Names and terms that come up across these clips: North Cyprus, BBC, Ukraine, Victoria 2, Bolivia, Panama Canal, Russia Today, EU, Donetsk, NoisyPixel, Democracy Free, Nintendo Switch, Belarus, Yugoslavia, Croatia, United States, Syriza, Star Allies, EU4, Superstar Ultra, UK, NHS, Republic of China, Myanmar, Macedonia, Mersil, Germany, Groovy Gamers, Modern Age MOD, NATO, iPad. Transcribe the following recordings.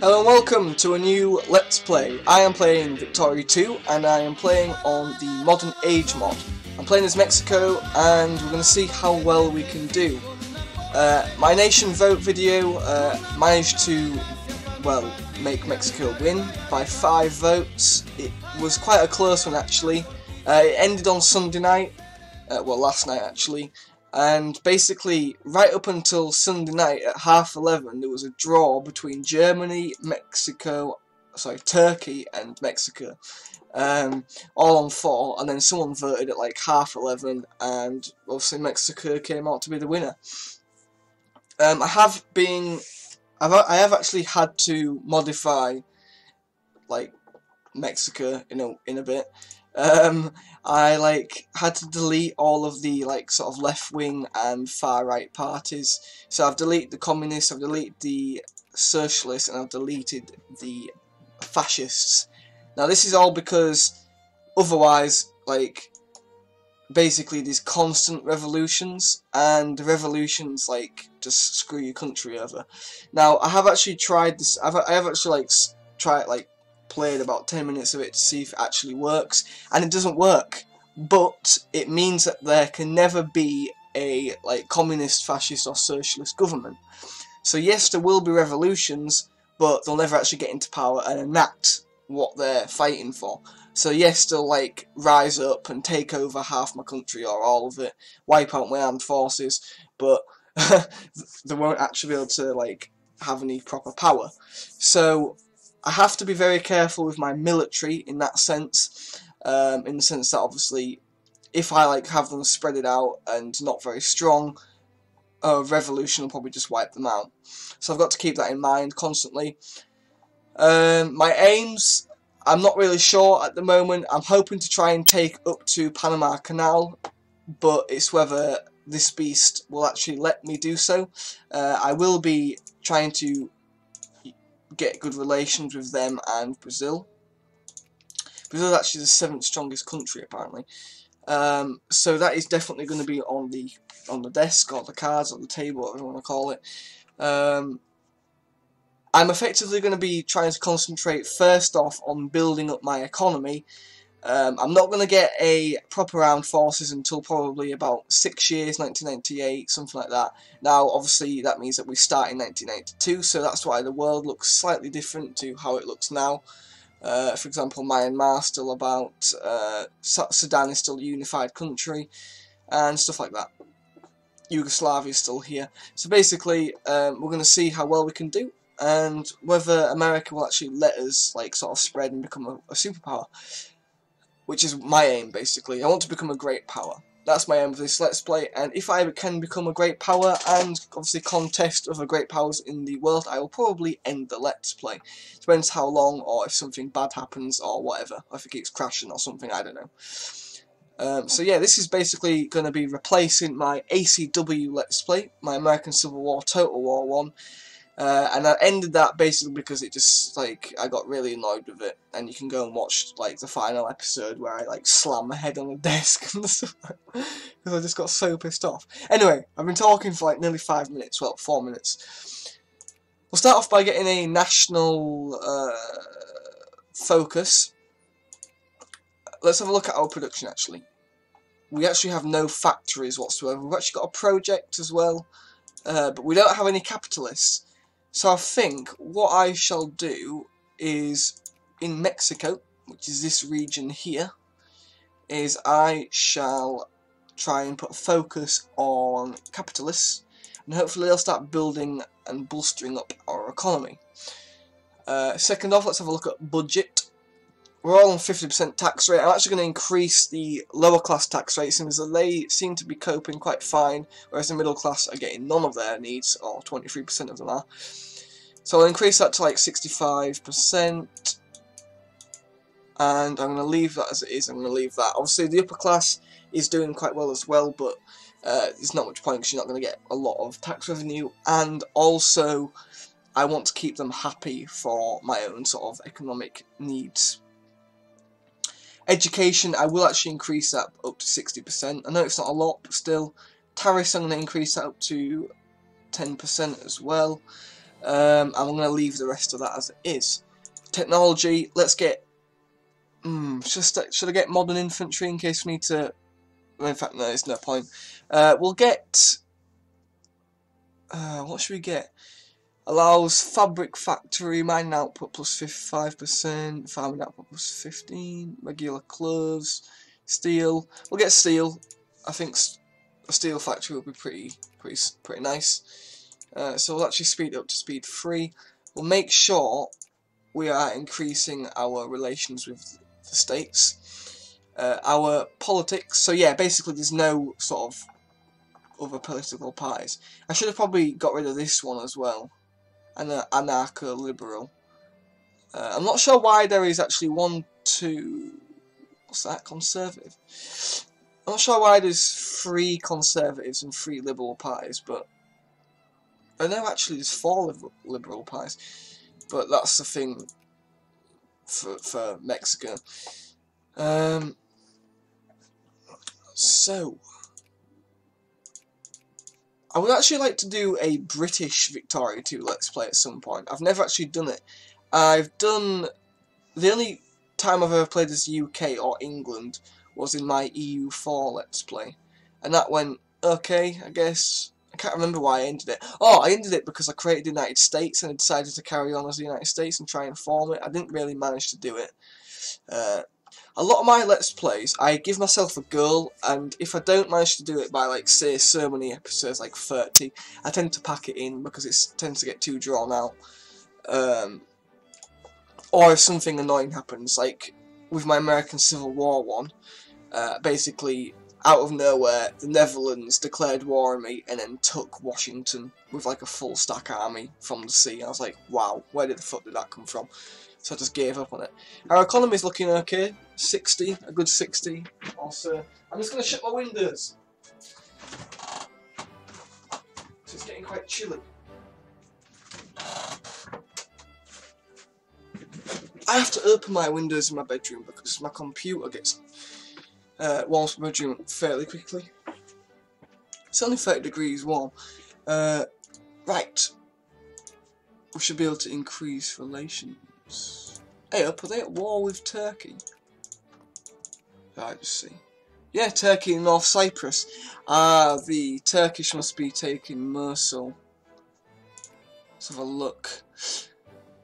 Hello and welcome to a new Let's Play. I am playing Victoria 2 and I am playing on the Modern Age mod. I'm playing as Mexico and we're going to see how well we can do. My nation vote video managed to, well, make Mexico win by 5 votes. It was quite a close one actually. It ended on Sunday night, well last night actually, and basically right up until Sunday night at 11:30 there was a draw between Turkey and Mexico, all on 4, and then someone voted at like 11:30 and obviously Mexico came out to be the winner. I have actually had to modify like Mexico in a bit. I had to delete all of the sort of left wing and far right parties. So I've deleted the communists, I've deleted the socialists, and I've deleted the fascists. Now this is all because otherwise, basically these constant revolutions, and the revolutions just screw your country over. Now I have actually tried this. I have actually played about 10 minutes of it to see if it actually works, and it doesn't work, but it means that there can never be a communist, fascist or socialist government. So yes, there will be revolutions, but they'll never actually get into power and enact what they're fighting for. So yes, they'll rise up and take over half my country or all of it, wipe out my armed forces, but they won't actually be able to have any proper power. So I have to be very careful with my military in that sense, in the sense that obviously if I have them spread it out and not very strong, a revolution will probably just wipe them out. So I've got to keep that in mind constantly. My aims, I'm not really sure at the moment. I'm hoping to try and take up to Panama Canal, but it's whether this beast will actually let me do so. I will be trying to get good relations with them and Brazil. Brazil is actually the 7th strongest country apparently, so that is definitely going to be on the desk or the cards or the table, whatever you want to call it. I'm effectively going to be trying to concentrate first off on building up my economy. I'm not going to get a proper armed forces until probably about 6 years, 1998, something like that. Now, obviously, that means that we start in 1992, so that's why the world looks slightly different to how it looks now. For example, Myanmar still about, Sudan is still a unified country, and stuff like that. Yugoslavia is still here. So basically, we're going to see how well we can do, and whether America will actually let us, spread and become a superpower. Which is my aim, basically. I want to become a great power. That's my aim for this Let's Play, and if I can become a great power and obviously contest other great powers in the world, I will probably end the Let's Play. Depends how long, or if something bad happens, or whatever. If it keeps crashing or something, I don't know. So yeah, this is basically going to be replacing my ACW Let's Play, my American Civil War Total War one. And I ended that basically because it just, I got really annoyed with it. And you can go and watch, the final episode where I, slam my head on the desk and stuff. Because I just got so pissed off. Anyway, I've been talking for, nearly 5 minutes. Well, 4 minutes. We'll start off by getting a national focus. Let's have a look at our production, actually. We actually have no factories whatsoever. We've actually got a project as well. But we don't have any capitalists. So I think what I shall do is, in Mexico, which is this region here, is I shall try and put a focus on capitalists, and hopefully they'll start building and bolstering up our economy. Second off, let's have a look at budget. We're all on 50% tax rate. I'm actually going to increase the lower class tax rate, since they seem to be coping quite fine, whereas the middle class are getting none of their needs, or 23% of them are. So I'll increase that to 65%, and I'm going to leave that as it is. I'm going to leave that. Obviously the upper class is doing quite well as well, but there's not much point because you're not going to get a lot of tax revenue, and also I want to keep them happy for my own sort of economic needs. Education, I will actually increase that up to 60%. I know it's not a lot, but still. Tariffs, I'm going to increase that up to 10% as well. I'm going to leave the rest of that as it is. Technology, let's get... should I get modern infantry in case we need to... Well, in fact, no, it's no point. We'll get... what should we get? Allows fabric factory, mining output plus 5%, farming output plus 15, regular clothes, steel. We'll get steel. I think a steel factory will be pretty nice. So we'll actually speed up to speed 3. We'll make sure we are increasing our relations with the states, our politics. So yeah, basically there's no sort of other political parties. I should have probably got rid of this one as well. Anarcho-liberal. I'm not sure why there is actually what's that? Conservative. I'm not sure why there's 3 conservatives and 3 liberal parties, but I know actually there's 4 liberal parties, but that's the thing for Mexico. So I would actually like to do a British Victoria 2 Let's Play at some point. I've never actually done it. The only time I've ever played as UK or England was in my EU4 Let's Play. And that went okay, I guess. I can't remember why I ended it. Oh, I ended it because I created the United States and I decided to carry on as the United States and try and form it. I didn't really manage to do it. A lot of my Let's Plays, I give myself a goal, and if I don't manage to do it by, like, say, so many episodes, like 30, I tend to pack it in because it tends to get too drawn out. Or if something annoying happens, like with my American Civil War one, basically, out of nowhere, the Netherlands declared war on me and then took Washington with, like, a full-stack army from the sea. I was like, wow, where the fuck did that come from? So I just gave up on it. Our economy is looking okay. 60, a good 60. Also, I'm just going to shut my windows. So it's getting quite chilly. I have to open my windows in my bedroom because my computer gets warms my bedroom fairly quickly. It's only 30 degrees warm. Right. We should be able to increase relations. Hey up, are they at war with Turkey? I just see. Yeah, Turkey and North Cyprus. The Turkish must be taking Mersil. Let's have a look.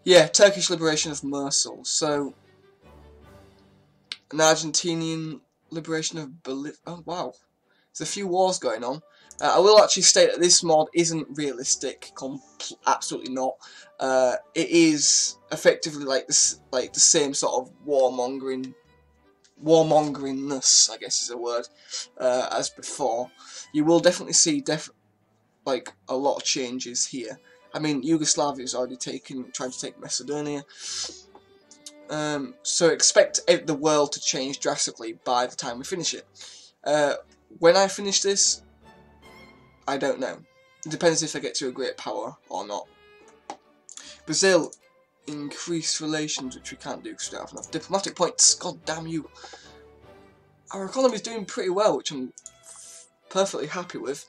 Yeah, Turkish liberation of Mersil. So, an Argentinian liberation of Bolivia. Oh, wow. There's a few wars going on. I will actually state that this mod isn't realistic, absolutely not. It is effectively like the same sort of warmongeringness, I guess is a word, as before. You will definitely see like a lot of changes here. I mean, Yugoslavia is already trying to take Macedonia. So expect the world to change drastically by the time we finish it. When I finish this, I don't know. It depends if I get to a great power or not. Brazil, increased relations, which we can't do because we don't have enough diplomatic points. God damn you. Our economy is doing pretty well, which I'm perfectly happy with.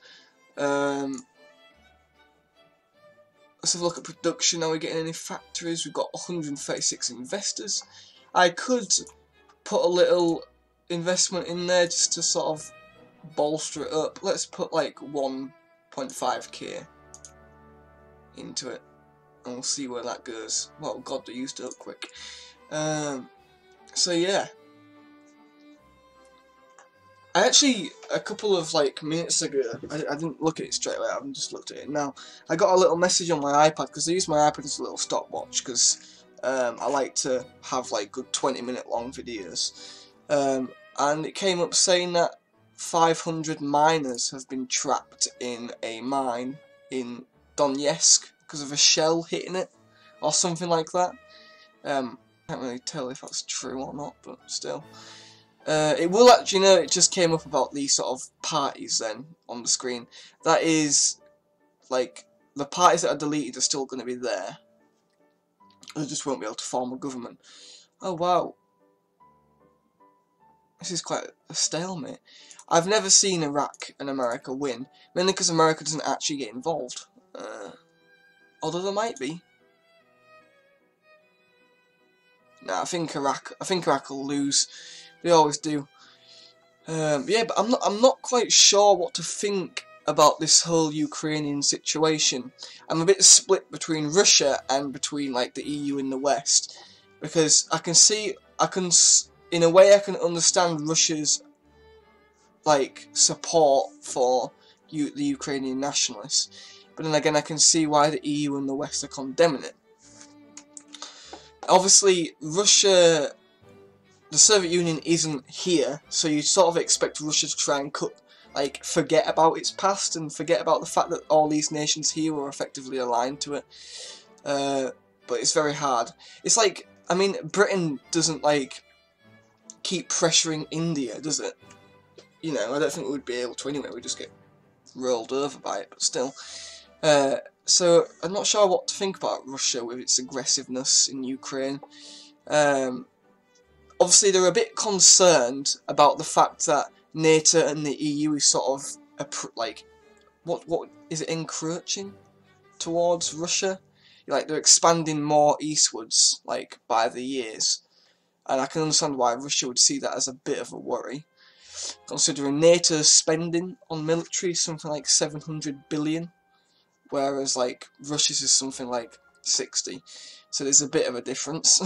Let's have a look at production. Are we getting any factories? We've got 136 investors. I could put a little investment in there just to sort of bolster it up. Let's put like 1.5k into it and we'll see where that goes. Well, God, they used it up quick. So yeah, I actually, a couple of like minutes ago, I didn't look at it straight away, I've just looked at it now. I got a little message on my iPad because I use my iPad as a little stopwatch because I like to have like good 20-minute long videos, and it came up saying that 500 miners have been trapped in a mine in Donetsk because of a shell hitting it or something like that. Can't really tell if that's true or not, but still. It will actually, you know, it just came up about these sort of parties then on the screen. That is, like, the parties that are deleted are still going to be there. They just won't be able to form a government. Oh, wow. This is quite a stalemate. I've never seen Iraq and America win, mainly because America doesn't actually get involved. Although there might be. Nah, I think Iraq will lose. They always do. Yeah, but I'm not quite sure what to think about this whole Ukrainian situation. I'm a bit split between Russia and between like the EU and the West, because in a way I can understand Russia's like support for the Ukrainian nationalists, but then again I can see why the EU and the West are condemning it. Obviously, Russia, the Soviet Union isn't here, so you sort of expect Russia to try and forget about its past and forget about the fact that all these nations here were effectively aligned to it. But it's very hard. It's like, I mean, Britain doesn't keep pressuring India, does it? You know, I don't think we would be able to anyway. We just get rolled over by it, but still. So I'm not sure what to think about Russia with its aggressiveness in Ukraine. Obviously, they're a bit concerned about the fact that NATO and the EU is sort of what is it, encroaching towards Russia? Like, they're expanding more eastwards, like, by the years, and I can understand why Russia would see that as a bit of a worry, considering NATO's spending on military is something like 700 billion, whereas like Russia's is something like 60. So there's a bit of a difference.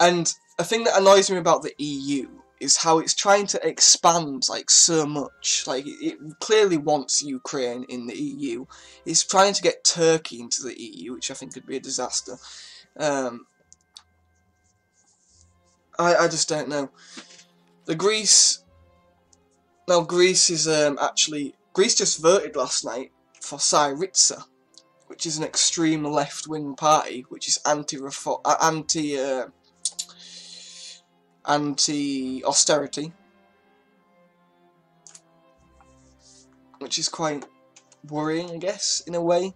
And a thing that annoys me about the EU is how it's trying to expand so much. It clearly wants Ukraine in the EU. It's trying to get Turkey into the EU, which I think could be a disaster. I just don't know. Greece is actually... Greece just voted last night for Syriza, which is an extreme left-wing party, which is anti-austerity, which is quite worrying, I guess, in a way.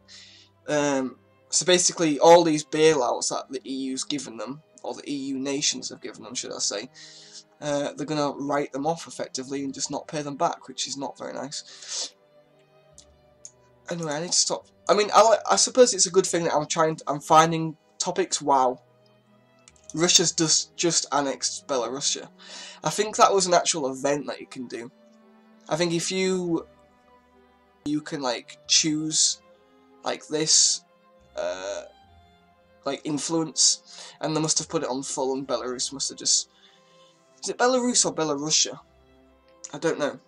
So basically, all these bailouts that the EU's given them, or the EU nations have given them, should I say, they're going to write them off effectively and just not pay them back, which is not very nice. Anyway, I need to stop. I mean, I suppose it's a good thing that I'm finding topics. Wow. Russia's just annexed Belarus. I think that was an actual event that you can do. I think if you can choose this influence, and they must have put it on full, and Belarus must have just... Is it Belarus or Belarusia? I don't know.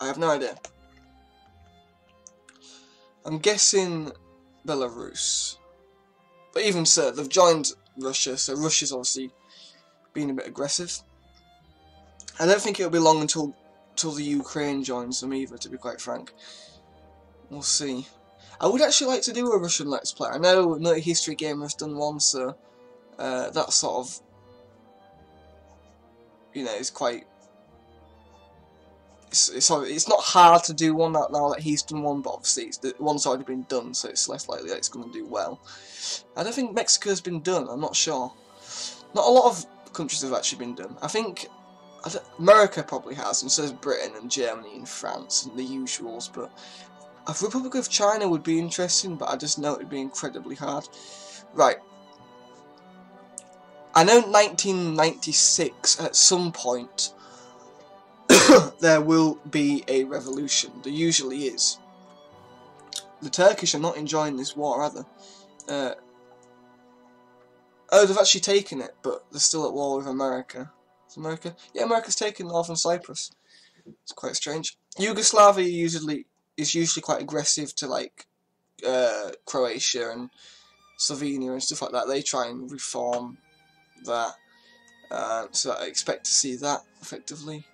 I have no idea. I'm guessing Belarus. But even so, they've joined Russia, so Russia's obviously being a bit aggressive. I don't think it'll be long until the Ukraine joins them either, to be quite frank. We'll see. I would actually like to do a Russian Let's Play. I know No History Gamer has done one, so that sort of, you know, is quite... It's not hard to do one now that he's done one, but obviously the one's already been done, so it's less likely that it's going to do well. I don't think Mexico's been done, I'm not sure. Not a lot of countries have actually been done. I think America probably has, and so has Britain and Germany and France and the usuals, but the Republic of China would be interesting, but I just know it would be incredibly hard. Right. I know 1996, at some point, there will be a revolution. There usually is. The Turkish are not enjoying this war, are they? Oh, they've actually taken it, but they're still at war with America. Is America? Yeah, America's taken Northern Cyprus. It's quite strange. Yugoslavia is usually quite aggressive to Croatia and Slovenia and stuff like that. They try and reform that. So I expect to see that effectively.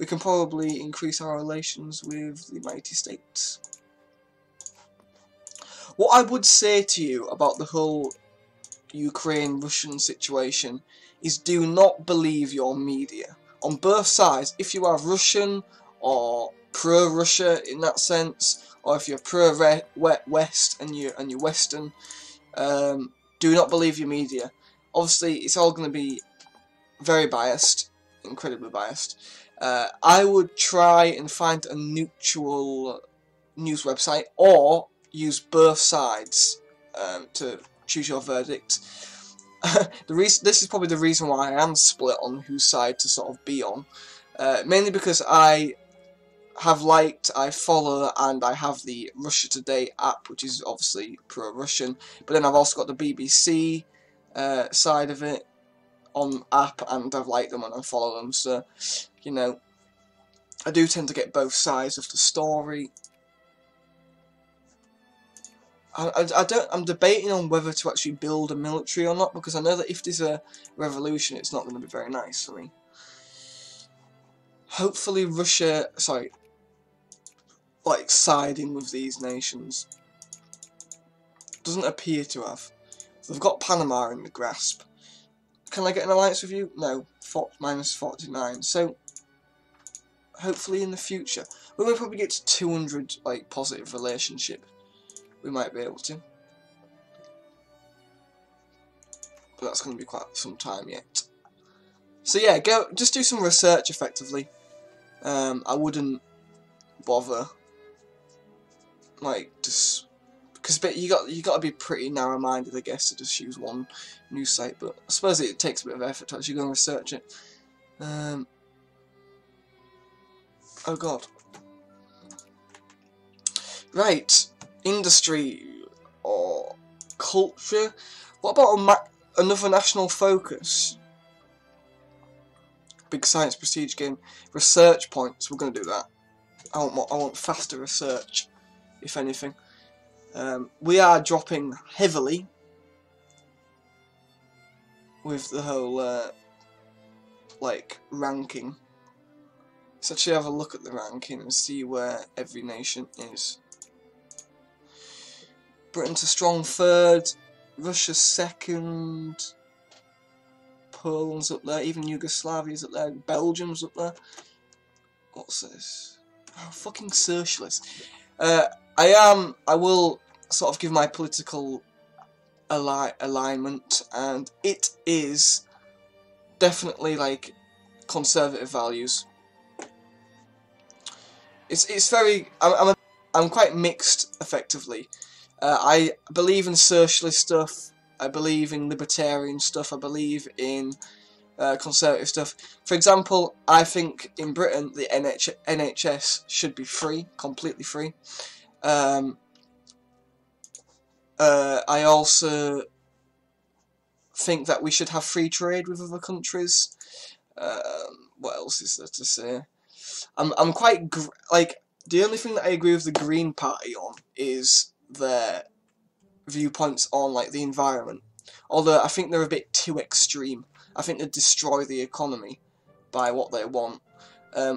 We can probably increase our relations with the United States. What I would say to you about the whole Ukraine-Russian situation is, do not believe your media. On both sides, if you are Russian or pro-Russia in that sense, or if you're pro-West and you're Western, do not believe your media. Obviously, it's all going to be very biased. incredibly biased. I would try and find a neutral news website or use both sides to choose your verdict. This is probably the reason why I am split on whose side to sort of be on, mainly because I have liked, I follow, and I have the Russia Today app, which is obviously pro-Russian, but then I've also got the BBC side of it on app, and I've liked them and I follow them, so, you know, I do tend to get both sides of the story. I'm debating on whether to actually build a military or not, because I know that if there's a revolution, it's not going to be very nice for me. Hopefully Russia, sorry, like siding with these nations, doesn't appear to have. They've got Panama in the grasp. Can I get an alliance with you? No, -49. So hopefully in the future, when we probably get to 200 like positive relationship, we might be able to. But that's going to be quite some time yet. So yeah, go just do some research effectively. I wouldn't bother, like, just because you got to be pretty narrow-minded, I guess, to just use one news site. But I suppose it takes a bit of effort to actually go and research it. Oh God! Right, industry or culture? What about another national focus? Big science prestige game. Research points, we're going to do that. I want faster research, if anything. We are dropping heavily with the whole, like, ranking. Let's actually have a look at the ranking and see where every nation is. Britain's a strong third, Russia second, Poland's up there, even Yugoslavia's up there, Belgium's up there. What's this? Oh, fucking socialist. I will sort of give my political alignment, and it is definitely like conservative values. It's very, I'm quite mixed effectively. I believe in socialist stuff. I believe in libertarian stuff, I believe in conservative stuff. For example, I think in Britain the NHS should be free, completely free. I also think that we should have free trade with other countries. What else is there to say? I'm quite, like, the only thing that I agree with the Green Party on is their viewpoints on, like, the environment, although I think they're a bit too extreme. I think they destroy the economy by what they want.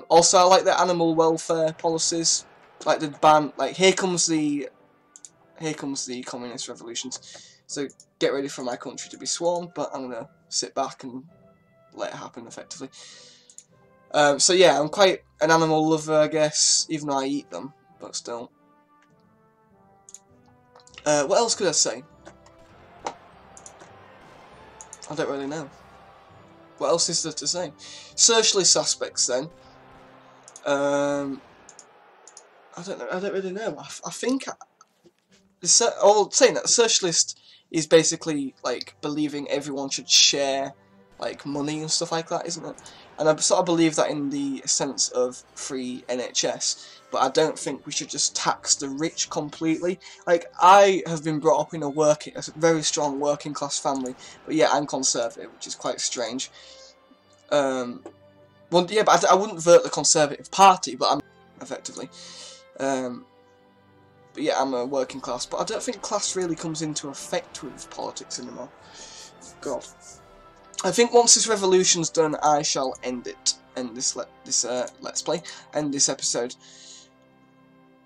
Also, I like their animal welfare policies, like the ban, like, here comes the communist revolutions, so get ready for my country to be swarmed, but I'm gonna sit back and let it happen effectively. So yeah, I'm quite an animal lover, I guess, even though I eat them, but still. What else could I say? I don't really know. What else is there to say? Socialist aspects, then. I don't know. I don't really know. I think. Saying that, socialist is basically like believing everyone should share, like, money and stuff like that, isn't it? And I sort of believe that in the sense of free NHS, but I don't think we should just tax the rich completely. Like, I have been brought up in a very strong working class family, but yeah, I'm conservative, which is quite strange. Well, yeah, but I wouldn't vote the Conservative Party, but I'm effectively. But yeah, I'm a working class, but I don't think class really comes into effect with politics anymore. God. I think once this revolution's done, I shall end it, end this Let's Play, end this episode.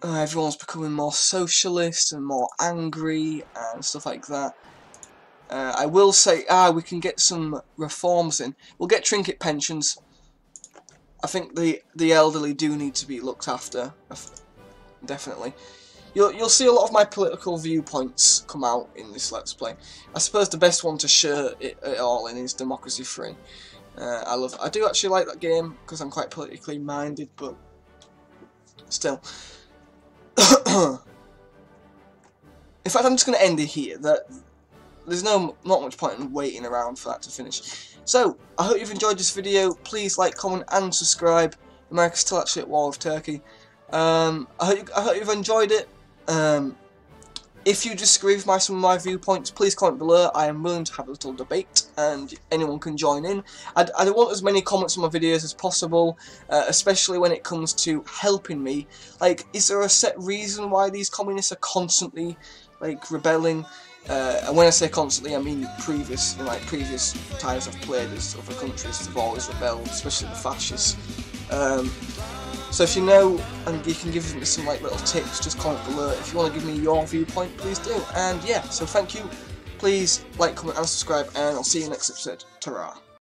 Everyone's becoming more socialist and more angry and stuff like that. I will say, we can get some reforms in. We'll get trinket pensions. I think the elderly do need to be looked after, definitely. You'll see a lot of my political viewpoints come out in this Let's Play. I suppose the best one to share it all in is Democracy Free. I do actually like that game because I'm quite politically minded, but still. In fact, I'm just going to end it here. There's not much point in waiting around for that to finish. So, I hope you've enjoyed this video. Please like, comment and subscribe. America's still actually at war with Turkey. I hope you've enjoyed it. If you disagree with some of my viewpoints, please comment below. I am willing to have a little debate and anyone can join in. I want as many comments on my videos as possible, especially when it comes to helping me. Like, is there a set reason why these communists are constantly, like, rebelling? And when I say constantly, I mean previous times I've played as other countries have always rebelled, especially the fascists. So if you know and you can give me some little tips, just comment below. If you want to give me your viewpoint, please do. And yeah, so thank you. Please like, comment and subscribe, and I'll see you next episode. Ta-ra.